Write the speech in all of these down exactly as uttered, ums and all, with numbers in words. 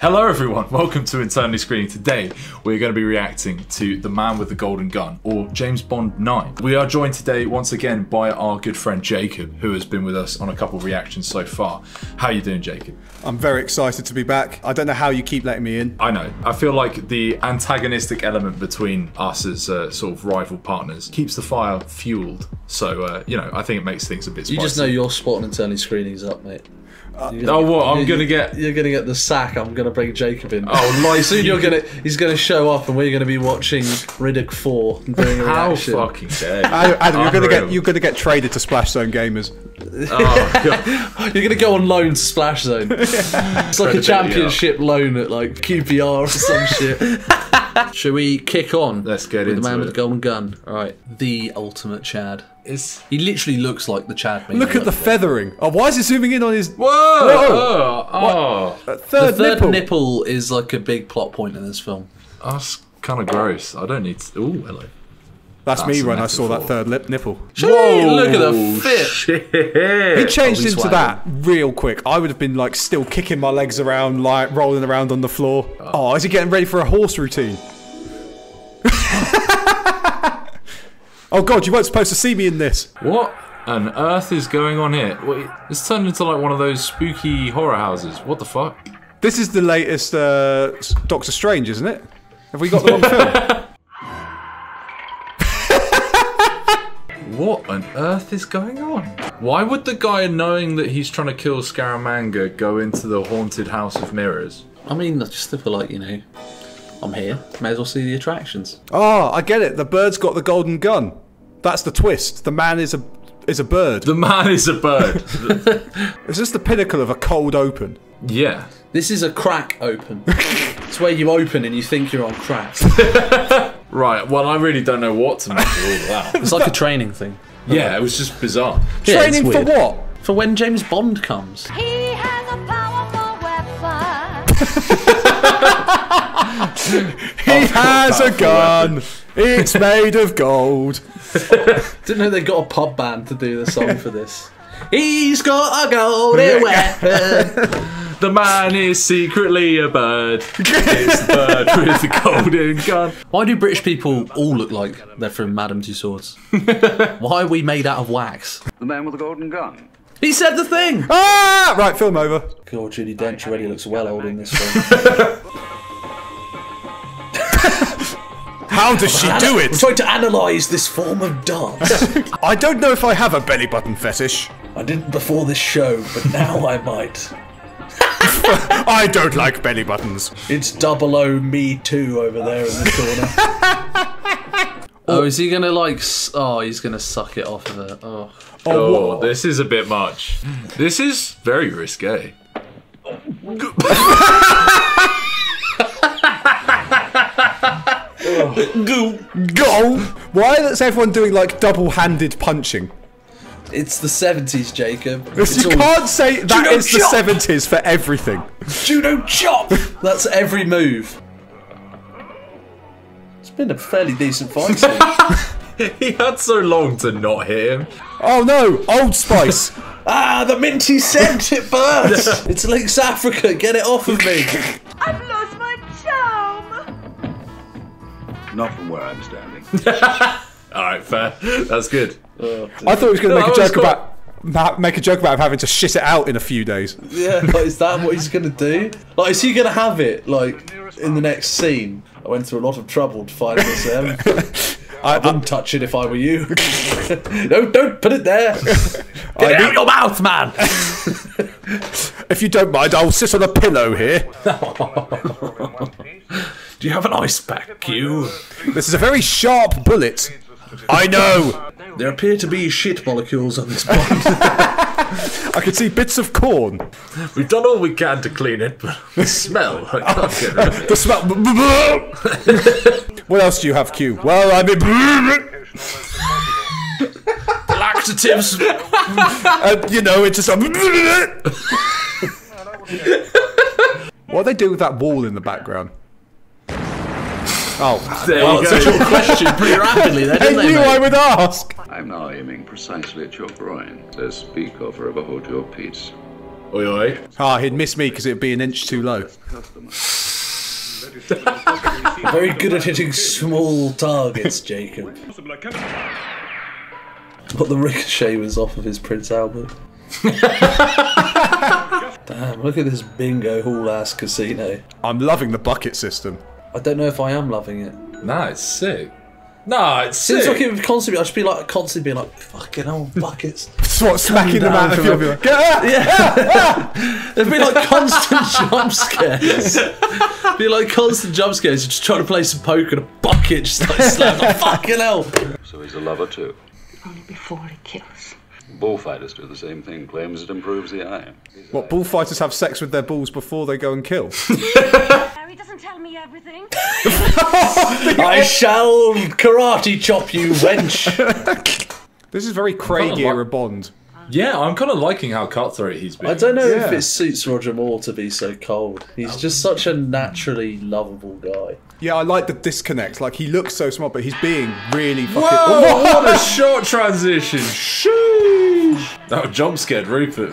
Hello everyone, welcome to Internally Screening. Today we're going to be reacting to The Man with the Golden Gun, or James Bond nine. We are joined today once again by our good friend Jacob, who has been with us on a couple of reactions so far. How are you doing, Jacob? I'm very excited to be back. I don't know how you keep letting me in. I know. I feel like the antagonistic element between us as uh, sort of rival partners keeps the fire fueled. So, uh, you know, I think it makes things a bit spicy. You just know your spot on Internally Screening's up, mate. Uh, oh what? I'm gonna get. You're gonna get the sack. I'm gonna bring Jacob in. Oh, like soon you're gonna. He's gonna show up, and we're gonna be watching Riddick Four. How fucking dare! Adam, you're gonna get. You're gonna get traded to Splash Zone Gamers. Oh god! You're gonna go on loan to Splash Zone. It's like a championship loan at like Q P R or some shit. Should we kick on? Let's get into it. The Man with the Golden Gun. All right, the ultimate Chad. It's, he literally looks like the Chad man. Look at the feathering. Oh, why is it zooming in on his... Whoa! Oh, oh. What? Third the third nipple. nipple is like a big plot point in this film. Oh, that's kind of gross. I don't need to... Ooh, hello. That's, that's me when I saw that third lip nipple. Whoa! Look at the fit. Shit. He changed into swagging. That real quick. I would have been like still kicking my legs around, like rolling around on the floor. Oh, oh is he getting ready for a horse routine? Oh god, you weren't supposed to see me in this! What on earth is going on here? Wait, it's turned into like one of those spooky horror houses. What the fuck? This is the latest uh, Doctor Strange, isn't it? Have we got the wrong film? What on earth is going on? Why would the guy, knowing that he's trying to kill Scaramanga, go into the haunted house of mirrors? I mean, I just feel like, you know... I'm here. May as well see the attractions. Oh, I get it. The bird's got the golden gun. That's the twist. The man is a is a bird. The man is a bird. Is this the pinnacle of a cold open? Yeah. This is a crack open. It's where you open and you think you're on crack. Right. Well, I really don't know what to make of all of that. It's like a training thing. Yeah, it was just bizarre. Yeah, training for what? For when James Bond comes. He has a powerful weapon. He I've has a gun. Weapon. It's made of gold. Didn't know they got a pub band to do the song for this. He's got a golden weapon. The man is secretly a bird. It's the bird with the golden gun. Why do British people all look like they're from Madame Tussauds? Why are we made out of wax? The man with the golden gun. He said the thing. Ah! Right, film over. God, Judy Dench already looks well old in this film. How does she do it? I'm trying to analyse this form of dance. I don't know if I have a belly button fetish. I didn't before this show, but now I might. I don't like belly buttons. It's double O me too over there in the corner. Oh, is he gonna like? Oh, he's gonna suck it off of her. Oh, oh, oh this is a bit much. This is very risque. Go! Go! Why is everyone doing like double-handed punching? It's the seventies, Jacob. It's you all... can't say that Judo is chop! The seventies for everything. Judo chop! That's every move. It's been a fairly decent fight. He had so long to not hit him. Oh no! Old Spice! Ah, the minty scent! It burns! It's Lynx Africa! Get it off of me! I've lost my Not from where I'm standing. All right, fair. That's good. Oh, I thought he was going to no, make a joke about quite... make a joke about him having to shit it out in a few days. Yeah, like, is that what he's going to do? Like, is he going to have it like in the next scene? I went through a lot of trouble to find this. Um, I wouldn't touch it if I were you. No, don't put it there. Get I it out your mouth, man. If you don't mind, I'll sit on a pillow here. Do you have an ice pack, Q? This is a very sharp bullet. I know. There appear to be shit molecules on this bond. I can see bits of corn. We've done all we can to clean it, but the smell, I can't get rid of it. The smell. What else do you have, Q? Well, I mean... Lactatives. uh, you know, it's just a... What do they do with that wall in the background? Oh, there well, you go. Such a question pretty rapidly there, didn't I they, knew mate? I would ask! I'm now aiming precisely at your groin, so speak or forever hold your peace. Oi, oi. Ah, oh, he'd miss me because it'd be an inch too low. Very good at hitting small targets, Jacob. But the ricochet was off of his Prince Albert. Damn, look at this bingo hall-ass casino. I'm loving the bucket system. I don't know if I am loving it. Nah, it's sick. Nah, it's sick. Since I keep constantly, I should be like constantly being like, fucking hell, buckets. What, smacking them out of your... Get out! Yeah! There'd be like constant jump scares. It'd be like constant jump scares. You're just trying to play some poker and a bucket just like slapped. Like, fucking hell! So he's a lover too. Only before he kills. Bullfighters do the same thing, claims it improves the eye. What, bullfighters have sex with their balls before they go and kill? He doesn't tell me everything. I shall karate chop you, wench. This is very Craig-era Bond. Yeah, I'm kind of liking how cutthroat he's been. I don't know yeah. if it suits Roger Moore to be so cold. He's oh, just such a naturally lovable guy. Yeah, I like the disconnect. Like, he looks so smart, but he's being really fucking... Whoa, what a short transition. Sheesh. That jump scared Rupert.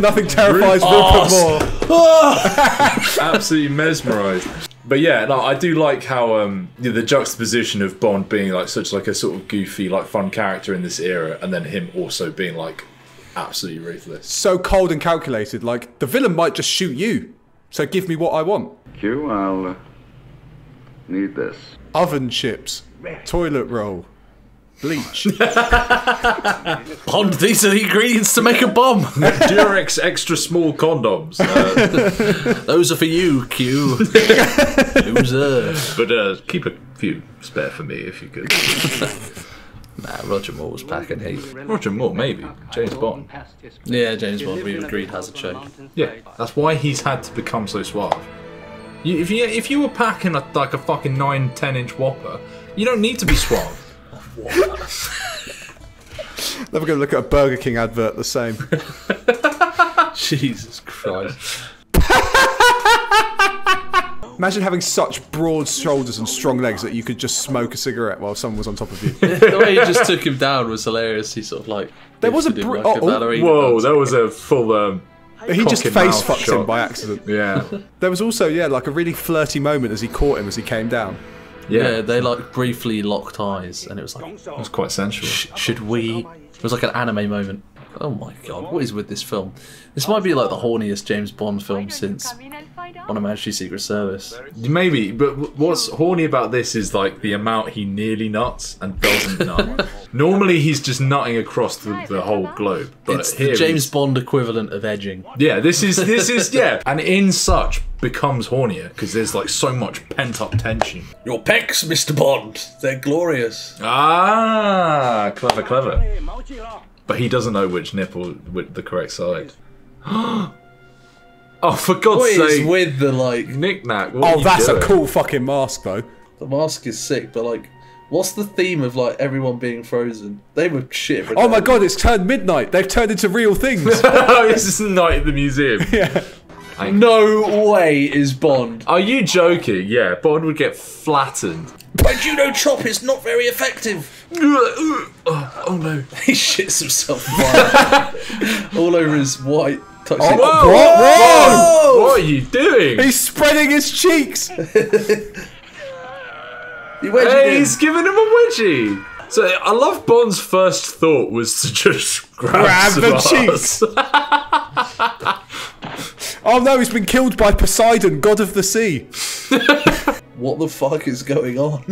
Nothing terrifies Rupert oh, more. Oh. Absolutely mesmerised. But yeah, no, I do like how um, you know, the juxtaposition of Bond being like such like a sort of goofy, like fun character in this era, and then him also being like absolutely ruthless, so cold and calculated. Like the villain might just shoot you, so give me what I want. Q, I'll uh, need this. Oven chips, toilet roll, bleach. Bond, these are the ingredients to make a bomb. Durex extra small condoms. Uh, those are for you, Q. Those are. But uh, keep a few spare for me if you could. Nah, Roger Moore was packing heat. Roger Moore, maybe. James Bond. Yeah, James Bond, we've agreed, has a choke. Yeah, that's why he's had to become so suave. You, if, you, if you were packing a, like a fucking nine, ten inch whopper, you don't need to be suave. Never going to look at a Burger King advert the same. Jesus Christ. Imagine having such broad shoulders and strong legs that you could just smoke a cigarette while someone was on top of you. The way he just took him down was hilarious. He sort of like... There was a... Him, like oh, a whoa, that was a full... Um, he just face fucked shot. him by accident. Yeah. There was also, yeah, like a really flirty moment as he caught him as he came down. Yeah. yeah, they like briefly locked eyes, and it was like... It was quite sensual. Sh should we... It was like an anime moment. Oh my god, what is with this film? This might be like the horniest James Bond film since Onomanshi Secret Service. Maybe, but what's horny about this is like the amount he nearly nuts and doesn't nut. Normally he's just nutting across the, the whole globe. But it's here the James he's... Bond equivalent of edging. Yeah, this is, this is, yeah. And in such... becomes hornier because there's like so much pent-up tension. Your pecs, Mister Bond, they're glorious. Ah, clever, clever. But he doesn't know which nipple with the correct side. Oh, for God's sake! With the like knick-knack. Oh, that's doing? a cool fucking mask though. The mask is sick, but like, what's the theme of like everyone being frozen? They were shit. Oh my God! It's turned midnight. They've turned into real things. This is night at the museum. Yeah. No way is Bond. Are you joking? Yeah, Bond would get flattened. My judo chop is not very effective. oh, oh no. He shits himself violently. All over his white tuxedo. Oh, whoa, whoa, whoa. What are you doing? He's spreading his cheeks. he hey, he's giving him a wedgie. So I love Bond's first thought was to just grab, grab the cheeks. Oh no, he's been killed by Poseidon, god of the sea. What the fuck is going on?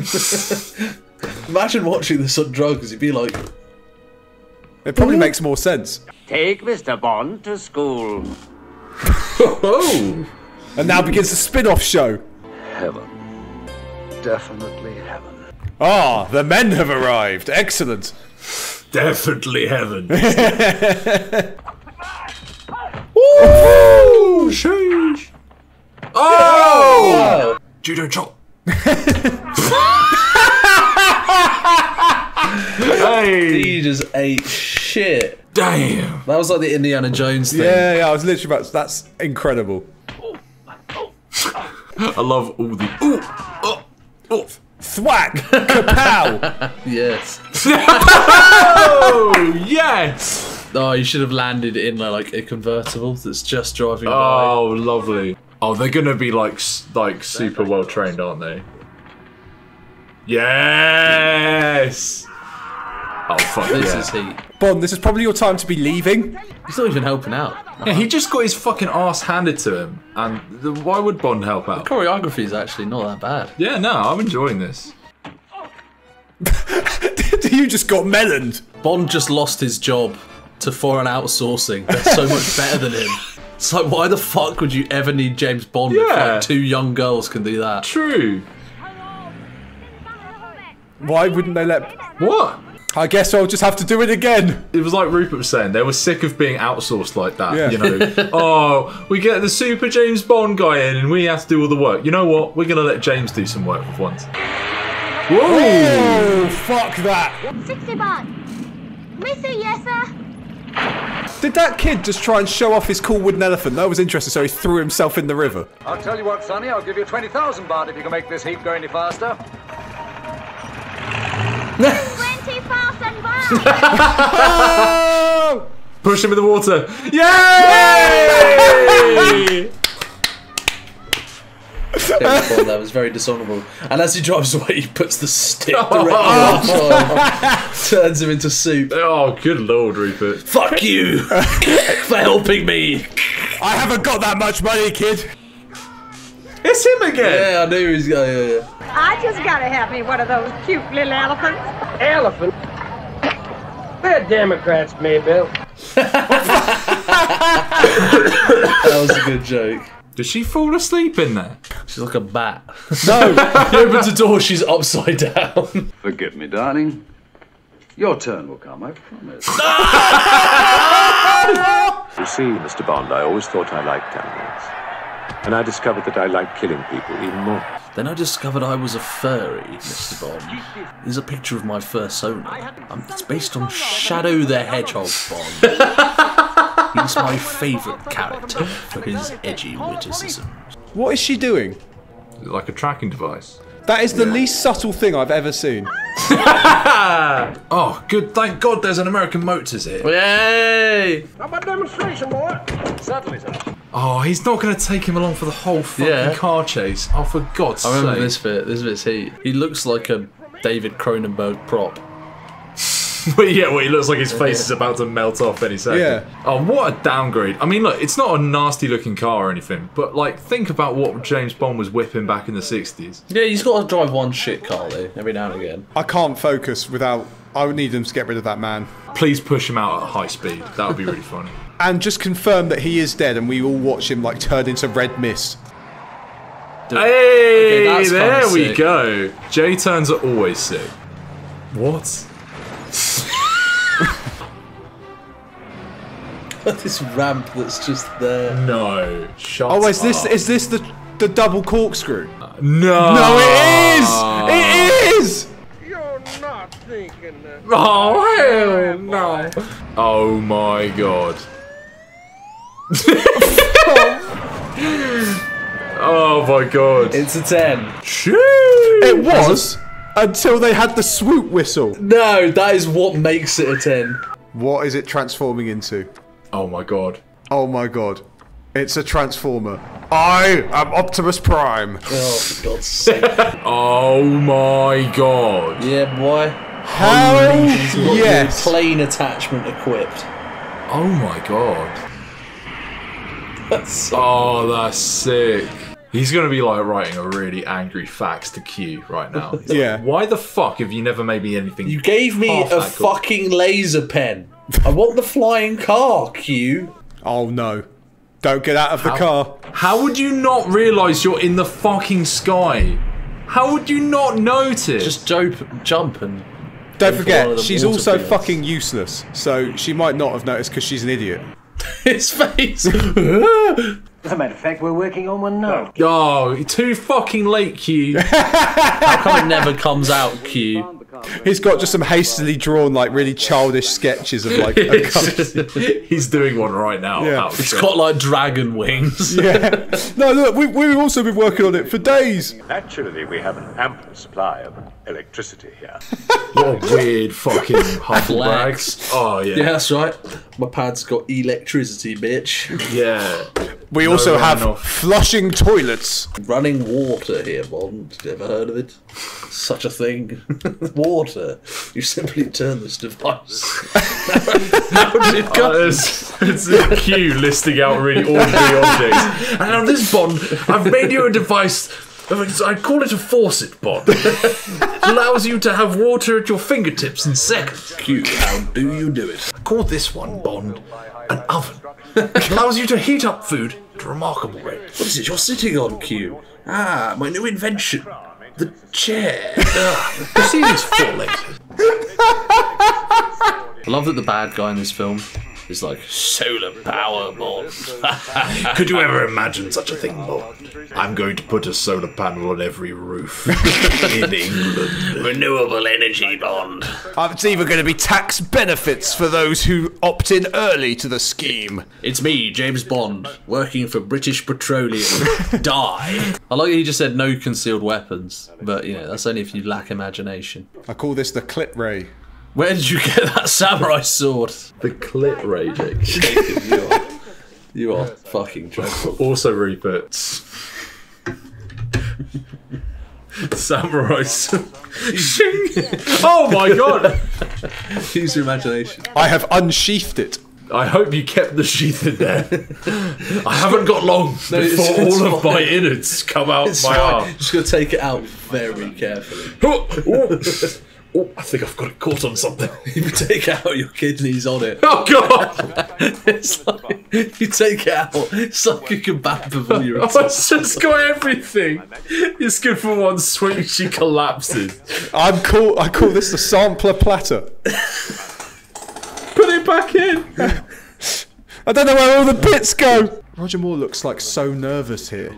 Imagine watching this on drugs, you'd be like... It probably makes more sense. Take Mister Bond to school. Oh. And now begins the spin-off show. Heaven. Definitely heaven. Ah, the men have arrived. Excellent. Definitely heaven. Woo! Sheesh! Oh! oh! Judo chop. Hey! He just ate shit. Damn! That was like the Indiana Jones thing. Yeah, yeah, I was literally about to, that's incredible. I love all the... Ooh! Oh! Oh! Thwack! Kapow! Yes. Oh, yes! Oh, you should have landed in like a convertible that's just driving. Oh, by. Lovely. Oh, they're gonna be like like super well trained, aren't they? Yes. Oh fuck, this yeah. is heat. Bond, this is probably your time to be leaving. He's not even helping out. Yeah, he just got his fucking ass handed to him. And the, why would Bond help out? The choreography is actually not that bad. Yeah, no, I'm enjoying this. You just got meloned. Bond just lost his job to foreign outsourcing. They're so much better than him. It's like, why the fuck would you ever need James Bond yeah. if like, two young girls can do that? True. Why wouldn't they let... What? I guess I'll just have to do it again. It was like Rupert was saying, they were sick of being outsourced like that, yeah. you know. Oh, we get the super James Bond guy in and we have to do all the work. You know what? We're going to let James do some work with once. Whoa! Oh, fuck that. sixty baht. Mister, yes, sir. Did that kid just try and show off his cool wooden elephant? That was interesting, so he threw himself in the river. I'll tell you what, Sonny, I'll give you twenty thousand baht if you can make this heap go any faster. twenty thousand baht! Push him in the water. Yay! That was very dishonourable. And as he drives away, he puts the stick directly on him, turns him into soup. Oh, good lord, Rupert. Fuck you for helping me. I haven't got that much money, kid. It's him again! Yeah, I knew he was going. Yeah, yeah. I just gotta have me one of those cute little elephants. Elephant? They're Democrats, Maybelle. That was a good joke. Did she fall asleep in there? She's like a bat. No! He opens the door, she's upside down. Forgive me, darling. Your turn will come, I promise. You see, Mister Bond, I always thought I liked cannibals. And I discovered that I like killing people even more. Then I discovered I was a furry, Mister Bond. Here's a picture of my fursona. Um, it's based on Shadow the Hedgehog, Bond. He's my favourite character for his edgy witticisms. What is she doing? Like a tracking device. That is the yeah. least subtle thing I've ever seen. Oh, good. Thank God there's an American Motors here. Yay! How about demonstration, boy? Certainly, sir. Oh, he's not going to take him along for the whole fucking yeah. car chase. Oh, for God's sake. I remember sake. this bit. This bit's heat. He looks like a David Cronenberg prop. Well, yeah, well, he looks like his face yeah. is about to melt off any second. Yeah. Oh, what a downgrade. I mean, look, it's not a nasty-looking car or anything, but, like, think about what James Bond was whipping back in the sixties. Yeah, he's got to drive one shit car, though, every now and again. I can't focus without... I would need him to get rid of that man. Please push him out at high speed. That would be really funny. And just confirm that he is dead and we all watch him, like, turn into red mist. Hey! Okay, that's there we sick. go. J-turns are always sick. What? This ramp that's just there. No. Shut up. Oh, is this is this the the double corkscrew? No. No, it is. It is. You're not thinking that. Oh hell no. Oh my god. Oh my god. It's a ten. Jeez. It was until they had the swoop whistle. No, that is what makes it a ten. What is it transforming into? Oh my god. Oh my god. It's a transformer. I am Optimus Prime. Oh, for God's sake. Oh my god. Yeah, boy. How? Yes. Plane attachment equipped. Oh my god. That's so oh, that's sick. He's going to be like writing a really angry fax to Q right now. Yeah. Like, why the fuck have you never made me anything? You gave me a fucking laser pen. I want the flying car, Q. Oh no. Don't get out of the how, car. How would you not realise you're in the fucking sky? How would you not notice? Just jump, jump and... Don't forget, she's also fucking useless. So she might not have noticed because she's an idiot. His face. As a matter of fact, we're working on one now. Oh, you're too fucking late, Q. How come it never comes out, Q? He's got just some hastily drawn, like really childish sketches of like. A just, he's doing one right now. Yeah. It's got like dragon wings. Yeah. No, look, we, we've also been working on it for days. Naturally, we have an ample supply of electricity here. What weird fucking humblebags. Oh yeah. Yeah, that's right. My pad's got electricity, bitch. Yeah. We no also have enough. Flushing toilets. Running water here, Bond. You ever heard of it? Such a thing. Water. You simply turn this device. How does it go? Uh, it's, it's a Q listing out really ordinary objects. And on this, Bond, I've made you a device. I call it a faucet, Bond. It allows you to have water at your fingertips in seconds. Q, how do you do it? I call this one, Bond, an oven. It allows you to heat up food at a remarkable rate. What is it you're sitting on, Q? Ah, my new invention. The chair. Ugh, the ceiling's falling. I love that the bad guy in this film is like, solar power, Bond. Could you ever imagine such a thing, Bond? I'm going to put a solar panel on every roof in England. Renewable energy, Bond. It's even going to be tax benefits for those who opt in early to the scheme. It's me, James Bond, working for British Petroleum. Die. I like that he just said no concealed weapons, but, you know, that's only if you lack imagination. I call this the clip ray. Where did you get that samurai sword? The clit ray, Jake. You are, you are fucking dreadful. Also, Rupert. Samurai sword. Oh my god! Use your imagination. I have unsheathed it. I hope you kept the sheath in there. I haven't got long no, before it's, it's all of fine. My innards come out it's my fine. Arm. I'm just gonna take it out very carefully. Oh, I think I've got it caught on something. You take out your kidneys on it. Oh god! It's like, you take it out, it's like a kebab pavilion. Oh, it's just got everything. It's good for one swing. She collapses. I'm call. I call this the sampler platter. Put it back in. I don't know where all the bits go. Roger Moore looks like so nervous here.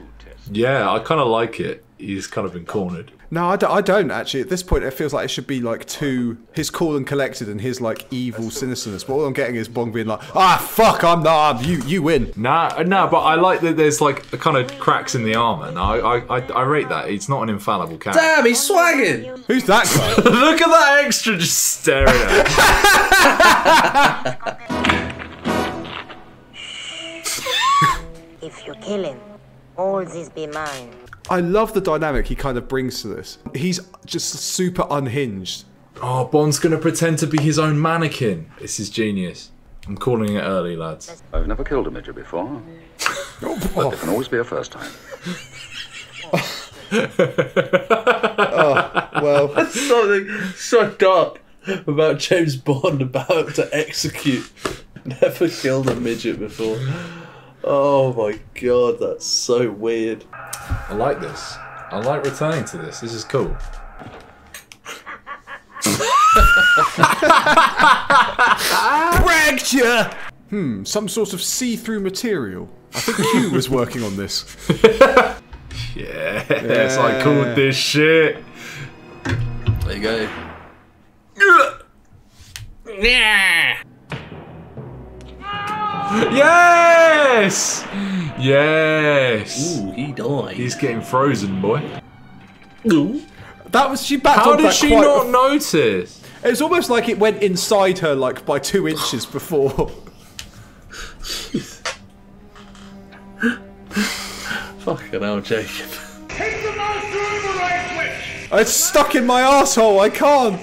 Yeah, I kind of like it. He's kind of been cornered. No, I don't, I don't actually. At this point, it feels like it should be like two, his cool and collected and his like evil sinisterness. But all I'm getting is Bond being like, ah, fuck, I'm not, you, you win. Nah, nah, but I like that there's like a kind of cracks in the armor. And I, I, I, I rate that. It's not an infallible character. Damn, he's swagging. Who's that guy? Look at that extra just staring at him. If you kill him, all this be mine. I love the dynamic he kind of brings to this. He's just super unhinged. Oh, Bond's gonna pretend to be his own mannequin. This is genius. I'm calling it early, lads. I've never killed a midget before. Oh, but there can always be a first time. Oh, well. That's something so dark about James Bond about to execute. Never killed a midget before. Oh my god, that's so weird. I like this. I like returning to this. This is cool. Fracture! Hmm, some sort of see-through material. I think Q was working on this. Yes, yeah. I called this shit. There you go. Yeah. Yes! Yes! Ooh, he died. He's getting frozen, boy. Ooh. That was, she backed How did she not a... notice? It was almost like it went inside her, like, by two inches before. Fucking hell, Jacob. Take the mouse through the right switch! It's stuck in my asshole. I can't!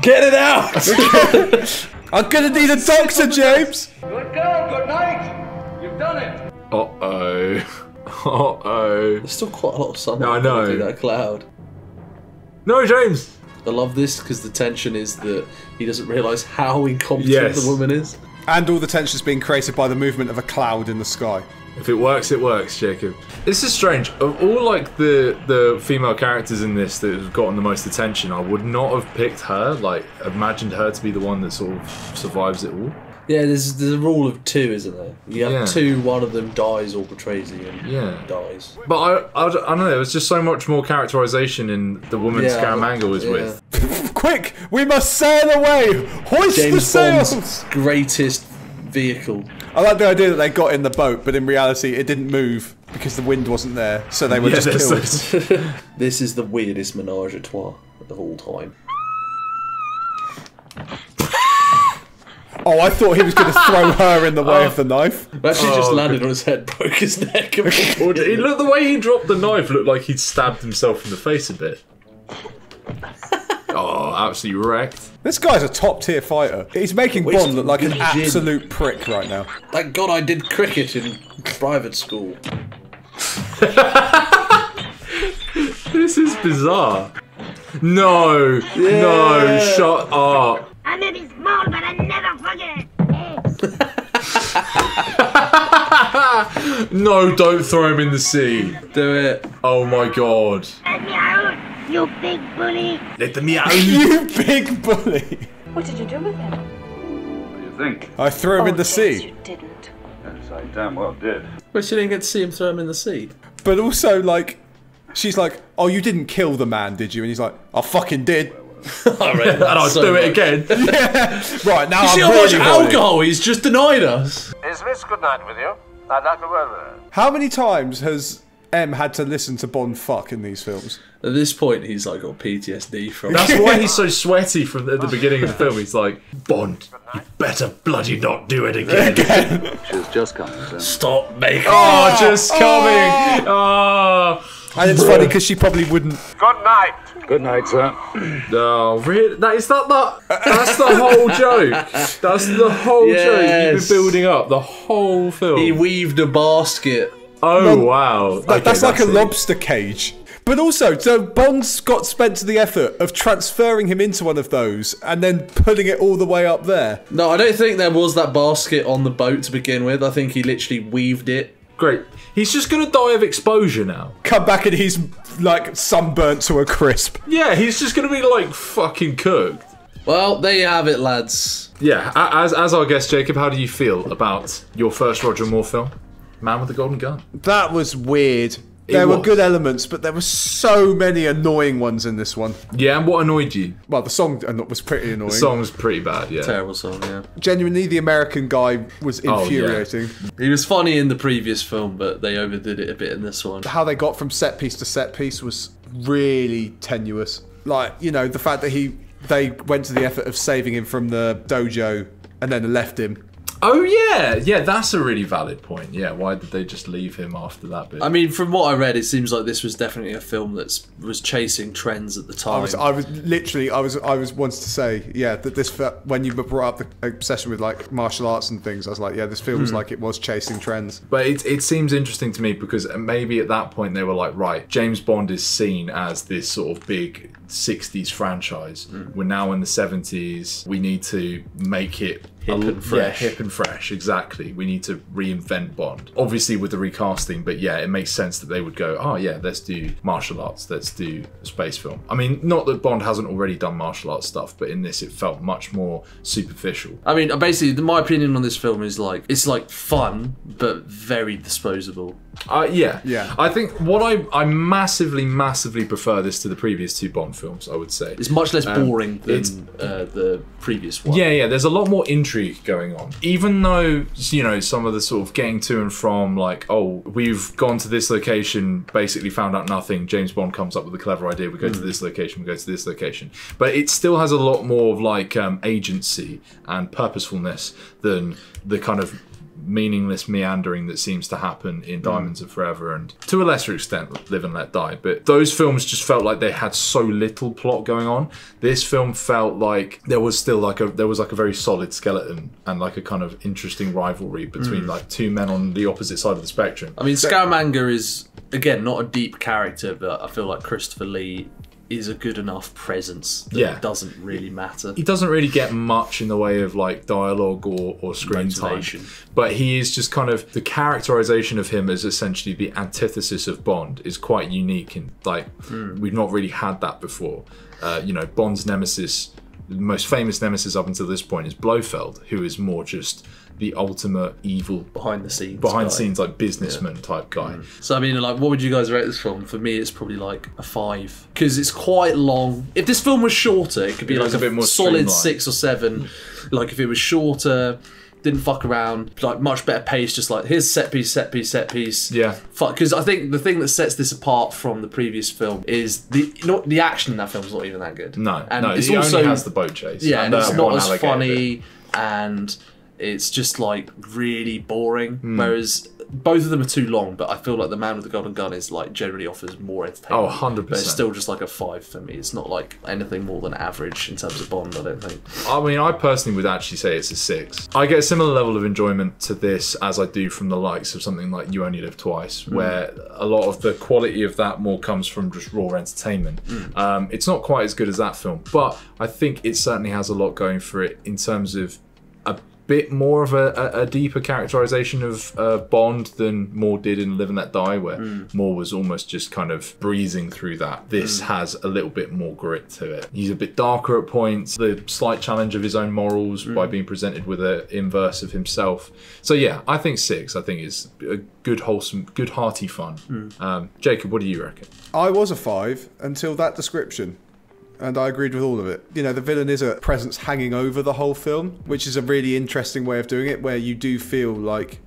Get it out! I'm gonna need a doctor, James! Good girl, good night! You've done it! Uh-oh. Uh-oh. There's still quite a lot of sun. No, I know. Through that cloud. No, James! I love this because the tension is that he doesn't realise how incompetent yes. the woman is. And all the tension's being created by the movement of a cloud in the sky. If it works, it works, Jacob. This is strange. Of all like the the female characters in this that have gotten the most attention, I would not have picked her. Like, imagined her to be the one that sort of survives it all. Yeah, there's, there's a rule of two, isn't there? You have yeah. two, one of them dies or betrays you and yeah. dies. But I, I, I don't know, there was just so much more characterisation in the woman yeah, Scaramanga was yeah. with. Quick, we must sail away! Hoist James the sails! Bond's greatest vehicle. I like the idea that they got in the boat, but in reality it didn't move because the wind wasn't there, so they were yeah, just killed. So this is the weirdest menage a trois of all time. Oh, I thought he was going to throw her in the way uh, of the knife. Actually, oh, just landed on his head, broke his neck. And he looked, the way he dropped the knife looked like he'd stabbed himself in the face a bit. Oh, absolutely wrecked. This guy's a top-tier fighter. He's making Wait, Bond look like an absolute in. prick right now. Thank God I did cricket in private school. This is bizarre. No, yeah. no, shut up. I may be small, but I never forget. No, don't throw him in the sea. Do it. Oh my God. Let me out, you big bully. Let me out, you big bully. What did you do with him? What do you think? I threw him oh, in the yes, sea. You didn't. Yes, I damn well did. But she didn't get to see him throw him in the sea. But also, like, she's like, "Oh, you didn't kill the man, did you?" And he's like, "I fucking did." I and I'll so do it much. again. Yeah. Right now, you I'm see how much alcohol he's just denied us. Is Miss Goodnight with you? I'd like a word with her. How many times has M had to listen to Bond fuck in these films? At this point, he's like got P T S D from. That's why he's so sweaty from the, the beginning of the film. He's like, Bond, you better bloody not do it again. again. She's just coming. So. Stop making. Oh, oh just oh. coming. Oh. And it's funny because she probably wouldn't. Good night. Good night, sir. No, really? That, is that that? That's the whole joke. That's the whole yes. joke you've been building up the whole film. He weaved a basket. Oh Lob wow! That, okay, that's, that's like a it. lobster cage. But also, so Bond's got spent to the effort of transferring him into one of those and then putting it all the way up there. No, I don't think there was that basket on the boat to begin with. I think he literally weaved it. Great. He's just going to die of exposure now. Come back and he's, like, sunburnt to a crisp. Yeah, he's just going to be, like, fucking cooked. Well, there you have it, lads. Yeah, as, as our guest, Jacob, how do you feel about your first Roger Moore film, Man with the Golden Gun? That was weird. It there was. were good elements, but there were so many annoying ones in this one. Yeah, and what annoyed you? Well, the song was pretty annoying. The song was pretty bad, yeah. Terrible song, yeah. Genuinely, the American guy was infuriating. Oh, yeah. He was funny in the previous film, but they overdid it a bit in this one. How they got from set piece to set piece was really tenuous. Like, you know, the fact that he they went to the effort of saving him from the dojo and then left him. Oh, yeah. Yeah, that's a really valid point. Yeah, why did they just leave him after that bit? I mean, from what I read, it seems like this was definitely a film that was chasing trends at the time. I was, I was literally, I was I was once to say, yeah, that this, when you brought up the obsession with, like, martial arts and things, I was like, yeah, this feels hmm. like it was chasing trends. But it, it seems interesting to me because maybe at that point they were like, right, James Bond is seen as this sort of big sixties franchise. Mm. We're now in the seventies. We need to make it hip a, and fresh. Yeah, hip and fresh, exactly. We need to reinvent Bond. Obviously with the recasting, but yeah, it makes sense that they would go, oh yeah, let's do martial arts, let's do a space film. I mean, not that Bond hasn't already done martial arts stuff, but in this it felt much more superficial. I mean, basically, my opinion on this film is like, it's like fun, but very disposable. Uh, yeah, yeah. I think what I, I massively, massively prefer this to the previous two Bond films, I would say. It's much less boring um, than uh, the previous one. Yeah, yeah, there's a lot more intrigue going on. Even though, you know, some of the sort of getting to and from, like, oh, we've gone to this location, basically found out nothing, James Bond comes up with a clever idea, we go mm. to this location, we go to this location. But it still has a lot more of, like, um, agency and purposefulness than the kind of meaningless meandering that seems to happen in Diamonds Are Forever and, to a lesser extent, Live and Let Die. But those films just felt like they had so little plot going on. This film felt like there was still like a there was like a very solid skeleton and like a kind of interesting rivalry between mm. like two men on the opposite side of the spectrum. I mean, Scaramanga is, again, not a deep character, but I feel like Christopher Lee is a good enough presence that yeah. it doesn't really matter. He doesn't really get much in the way of like dialogue or, or screen Motivation. time. But he is just kind of, the characterization of him as essentially the antithesis of Bond is quite unique and like mm. we've not really had that before. Uh, you know, Bond's nemesis the most famous nemesis up until this point is Blofeld, who is more just the ultimate evil behind the scenes behind the scenes like businessman yeah. type guy. Mm. So I mean, like, what would you guys rate this film? For me, it's probably like a five, because it's quite long. If this film was shorter, it could be it like a, a bit more solid six or seven. Like if it was shorter, didn't fuck around, like much better pace, just like here's set piece, set piece, set piece. Yeah. Fuck, because I think the thing that sets this apart from the previous film is the not the action in that film's not even that good. No, and no, it's he also only has the boat chase. Yeah, and, and it's not as funny bit. and it's just like really boring. Mm. Whereas both of them are too long, but I feel like The Man with the Golden Gun is like generally offers more entertainment. Oh, one hundred percent. But it's still just like a five for me. It's not like anything more than average in terms of Bond, I don't think. I mean, I personally would actually say it's a six. I get a similar level of enjoyment to this as I do from the likes of something like You Only Live Twice, mm. where a lot of the quality of that more comes from just raw entertainment. Mm. Um, it's not quite as good as that film, but I think it certainly has a lot going for it in terms of a bit more of a, a, a deeper characterization of uh, Bond than Moore did in Live and Let Die, where mm. Moore was almost just kind of breezing through that. This mm. has a little bit more grit to it. He's a bit darker at points, the slight challenge of his own morals mm. by being presented with an inverse of himself. So yeah, I think six, I think is a good wholesome, good hearty fun. Mm. Um, Jacob, what do you reckon? I was a five until that description, and I agreed with all of it. You know, the villain is a presence hanging over the whole film, which is a really interesting way of doing it, where you do feel like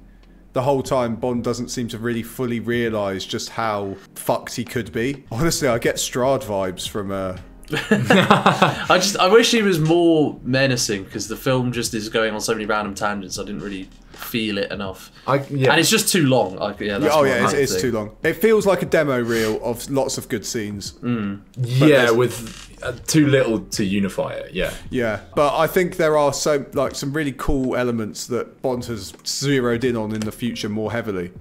the whole time Bond doesn't seem to really fully realise just how fucked he could be. Honestly, I get Strahd vibes from... Uh... I just, I wish he was more menacing, because the film just is going on so many random tangents, I didn't really feel it enough. I, yeah. And it's just too long. I, yeah, that's oh yeah, it's, it's too long. It feels like a demo reel of lots of good scenes. Mm. Yeah, with... Uh, too little to unify it, yeah. Yeah, but I think there are so like some really cool elements that Bond has zeroed in on in the future more heavily,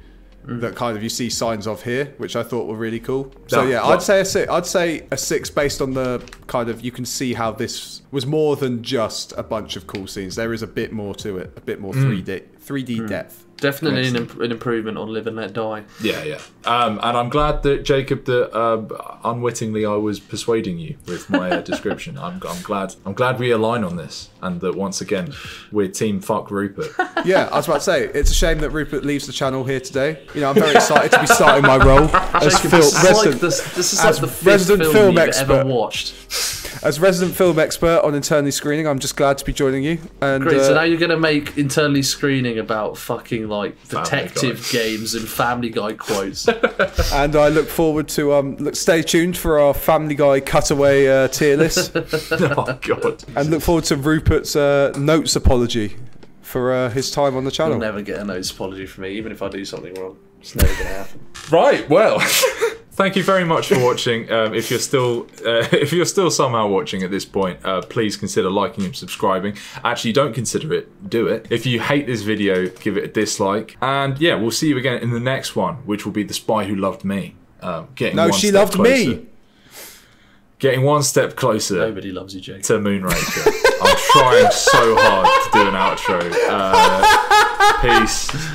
mm. that kind of you see signs of here, which I thought were really cool. That, so yeah, that. I'd say a six. I'd say a six based on the kind of you can see how this was more than just a bunch of cool scenes. There is a bit more to it, a bit more mm. three D, three D mm. depth. Definitely an, imp an improvement on Live and Let Die. Yeah, yeah. Um, and I'm glad that, Jacob, that um, unwittingly I was persuading you with my uh, description. I'm, I'm glad I'm glad we align on this, and that once again, we're team fuck Rupert. Yeah, I was about to say, it's a shame that Rupert leaves the channel here today. You know, I'm very excited to be starting my role as Jacob, film, this resident, is like this, this is like the fifth film, film you've expert. ever watched. As resident film expert on internally screening, I'm just glad to be joining you. And, Great, uh, so now you're going to make internally screening about fucking like detective games and Family Guy quotes. And I look forward to, um, look, stay tuned for our Family Guy cutaway uh, tier list. Oh, God. And look forward to Rupert's uh, notes apology for uh, his time on the channel. You'll never get a notes apology from me, even if I do something wrong. It's never going to happen. Right, well... Thank you very much for watching. Um, if you're still, uh, if you're still somehow watching at this point, uh, please consider liking and subscribing. Actually, don't consider it, do it. If you hate this video, give it a dislike. And yeah, we'll see you again in the next one, which will be The Spy Who Loved Me. Um, getting no, one she step loved closer. me. Getting one step closer. Nobody loves you, Jake. To Moonraker. I'm trying so hard to do an outro. Uh, peace.